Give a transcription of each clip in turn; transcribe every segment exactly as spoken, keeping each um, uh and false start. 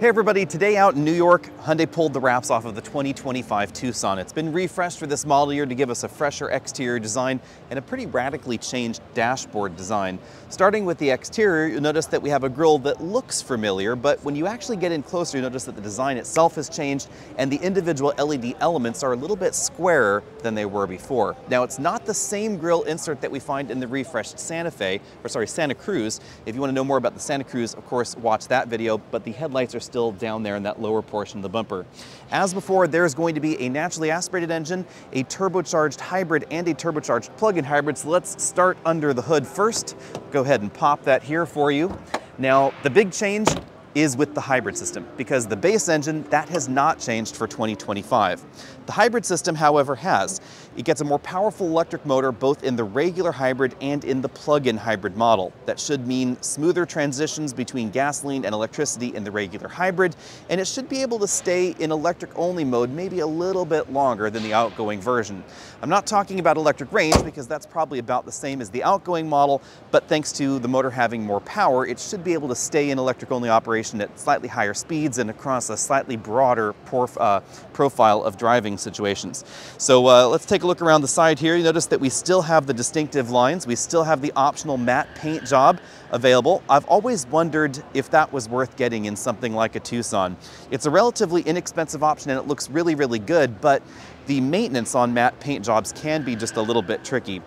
Hey everybody, today out in New York, Hyundai pulled the wraps off of the twenty twenty-five Tucson. It's been refreshed for this model year to give us a fresher exterior design and a pretty radically changed dashboard design. Starting with the exterior, you'll notice that we have a grille that looks familiar, but when you actually get in closer, you notice that the design itself has changed and the individual L E D elements are a little bit squarer than they were before. Now, it's not the same grille insert that we find in the refreshed Santa Fe, or sorry, Santa Cruz. If you want to know more about the Santa Cruz, of course, watch that video, but the headlights are still down there in that lower portion of the bumper. As before, there's going to be a naturally aspirated engine, a turbocharged hybrid, and a turbocharged plug-in hybrid. So let's start under the hood first. Go ahead and pop that here for you. Now, the big change is with the hybrid system, because the base engine, that has not changed for twenty twenty-five. The hybrid system, however, has. It gets a more powerful electric motor both in the regular hybrid and in the plug-in hybrid model. That should mean smoother transitions between gasoline and electricity in the regular hybrid, and it should be able to stay in electric-only mode maybe a little bit longer than the outgoing version. I'm not talking about electric range, because that's probably about the same as the outgoing model, but thanks to the motor having more power, it should be able to stay in electric-only operation at slightly higher speeds and across a slightly broader porf, uh, profile of driving situations. So uh, let's take a look around the side here. You notice that we still have the distinctive lines. We still have the optional matte paint job available. I've always wondered if that was worth getting in something like a Tucson. It's a relatively inexpensive option and it looks really, really good, but the maintenance on matte paint jobs can be just a little bit tricky.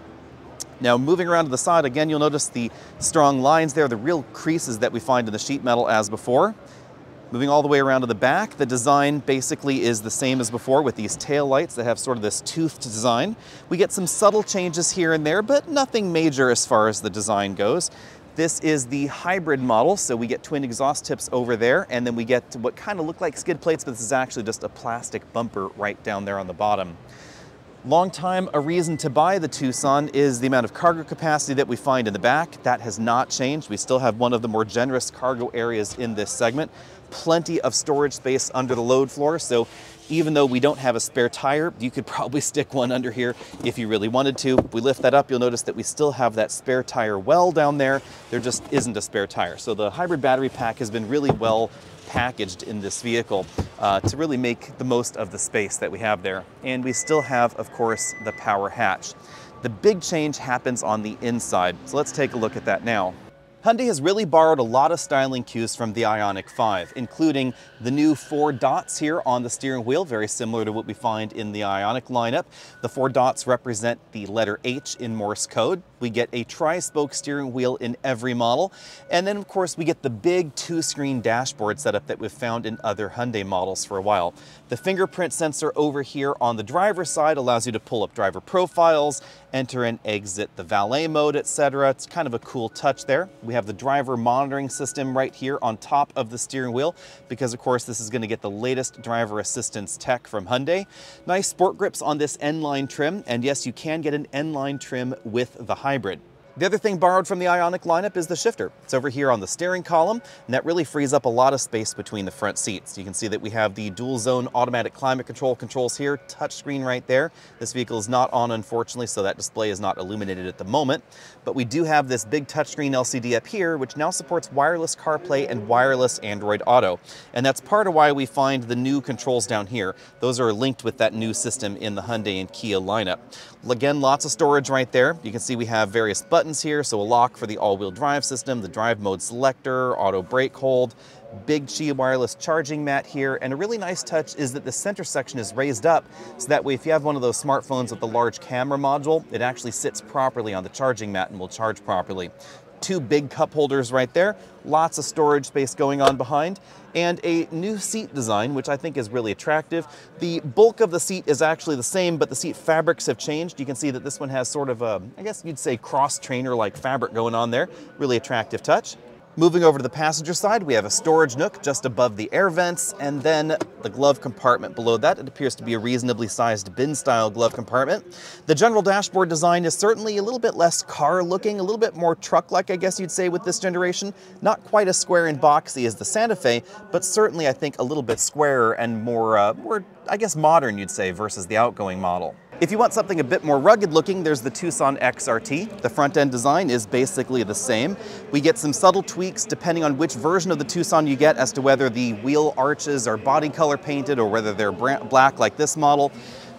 Now, moving around to the side, again, you'll notice the strong lines there, the real creases that we find in the sheet metal as before. Moving all the way around to the back, the design basically is the same as before with these tail lights that have sort of this toothed design. We get some subtle changes here and there, but nothing major as far as the design goes. This is the hybrid model, so we get twin exhaust tips over there, and then we get what kind of look like skid plates, but this is actually just a plastic bumper right down there on the bottom. Long time a reason to buy the Tucson is the amount of cargo capacity that we find in the back. That has not changed. We still have one of the more generous cargo areas in this segment. Plenty of storage space under the load floor, so even though we don't have a spare tire, you could probably stick one under here if you really wanted to. If we lift that up, you'll notice that we still have that spare tire well down there. There just isn't a spare tire. So the hybrid battery pack has been really well packaged in this vehicle uh, to really make the most of the space that we have there. And we still have, of course, the power hatch. The big change happens on the inside, so let's take a look at that now. Hyundai has really borrowed a lot of styling cues from the IONIQ five, including the new four dots here on the steering wheel, very similar to what we find in the IONIQ lineup. The four dots represent the letter H in Morse code. We get a tri-spoke steering wheel in every model. And then, of course, we get the big two-screen dashboard setup that we've found in other Hyundai models for a while. The fingerprint sensor over here on the driver's side allows you to pull up driver profiles, enter and exit the valet mode, et cetera. It's kind of a cool touch there. We have the driver monitoring system right here on top of the steering wheel, because of course this is going to get the latest driver assistance tech from Hyundai. Nice sport grips on this N line trim, and yes, you can get an N line trim with the hybrid. The other thing borrowed from the IONIQ lineup is the shifter. It's over here on the steering column, and that really frees up a lot of space between the front seats. You can see that we have the dual zone automatic climate control controls here, touchscreen right there. This vehicle is not on, unfortunately, so that display is not illuminated at the moment. But we do have this big touchscreen L C D up here, which now supports wireless CarPlay and wireless Android Auto. And that's part of why we find the new controls down here. Those are linked with that new system in the Hyundai and Kia lineup. Again, lots of storage right there. You can see we have various buttons buttons here, so a lock for the all-wheel drive system, the drive mode selector, auto brake hold, big Qi wireless charging mat here, and a really nice touch is that the center section is raised up, so that way if you have one of those smartphones with the large camera module, it actually sits properly on the charging mat and will charge properly. Two big cup holders right there, lots of storage space going on behind, and a new seat design, which I think is really attractive. The bulk of the seat is actually the same, but the seat fabrics have changed. You can see that this one has sort of a, I guess you'd say cross-trainer-like fabric going on there. Really attractive touch. Moving over to the passenger side, we have a storage nook just above the air vents, and then the glove compartment below that. It appears to be a reasonably sized bin-style glove compartment. The general dashboard design is certainly a little bit less car-looking, a little bit more truck-like, I guess you'd say, with this generation. Not quite as square and boxy as the Santa Fe, but certainly, I think, a little bit squarer and more, uh, more, I guess, modern, you'd say, versus the outgoing model. If you want something a bit more rugged looking, there's the Tucson X R T. The front end design is basically the same. We get some subtle tweaks depending on which version of the Tucson you get as to whether the wheel arches are body color painted or whether they're black like this model.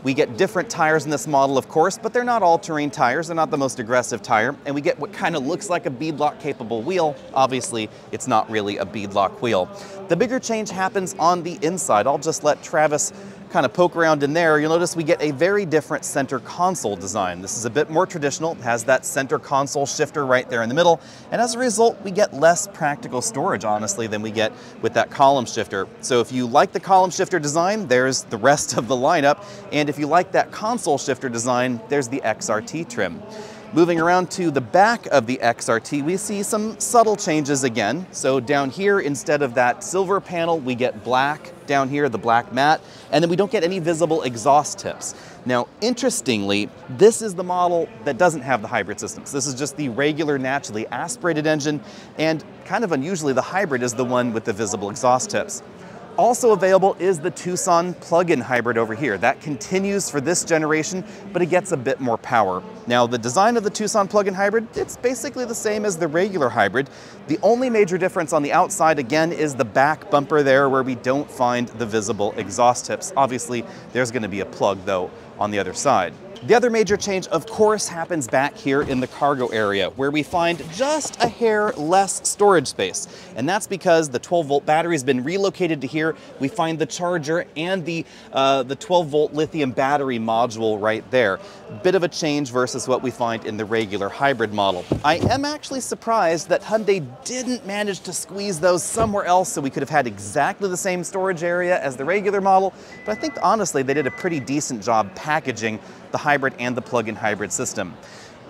We get different tires in this model, of course, but they're not all-terrain tires. They're not the most aggressive tire. And we get what kind of looks like a beadlock-capable wheel. Obviously, it's not really a beadlock wheel. The bigger change happens on the inside. I'll just let Travis kind of poke around in there. You'll notice we get a very different center console design. This is a bit more traditional. It has that center console shifter right there in the middle. And as a result, we get less practical storage, honestly, than we get with that column shifter. So if you like the column shifter design, there's the rest of the lineup. And if you like that console shifter design, there's the X R T trim. Moving around to the back of the X R T, we see some subtle changes again. So down here, instead of that silver panel, we get black. Down here, the black matte, and then we don't get any visible exhaust tips. Now, interestingly, this is the model that doesn't have the hybrid systems. This is just the regular naturally aspirated engine, and kind of unusually, the hybrid is the one with the visible exhaust tips. Also available is the Tucson plug-in hybrid over here. That continues for this generation, but it gets a bit more power. Now, the design of the Tucson plug-in hybrid, it's basically the same as the regular hybrid. The only major difference on the outside, again, is the back bumper there where we don't find the visible exhaust tips. Obviously, there's going to be a plug, though, on the other side. The other major change, of course, happens back here in the cargo area, where we find just a hair less storage space. And that's because the twelve volt battery has been relocated to here. We find the charger and the uh, the twelve volt lithium battery module right there. Bit of a change versus what we find in the regular hybrid model. I am actually surprised that Hyundai didn't manage to squeeze those somewhere else so we could have had exactly the same storage area as the regular model. But I think, honestly, they did a pretty decent job packaging the hybrid and the plug-in hybrid system.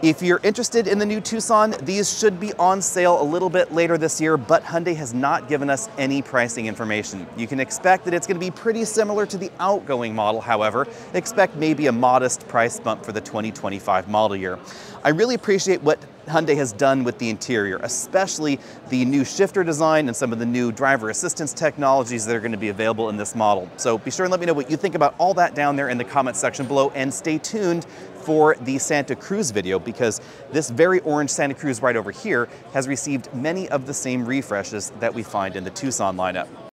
If you're interested in the new Tucson, these should be on sale a little bit later this year, but Hyundai has not given us any pricing information. You can expect that it's going to be pretty similar to the outgoing model, however. Expect maybe a modest price bump for the twenty twenty-five model year. I really appreciate what Hyundai has done with the interior, especially the new shifter design and some of the new driver assistance technologies that are going to be available in this model. So be sure and let me know what you think about all that down there in the comments section below, and stay tuned for the Santa Cruz video, because this very orange Santa Cruz right over here has received many of the same refreshes that we find in the Tucson lineup.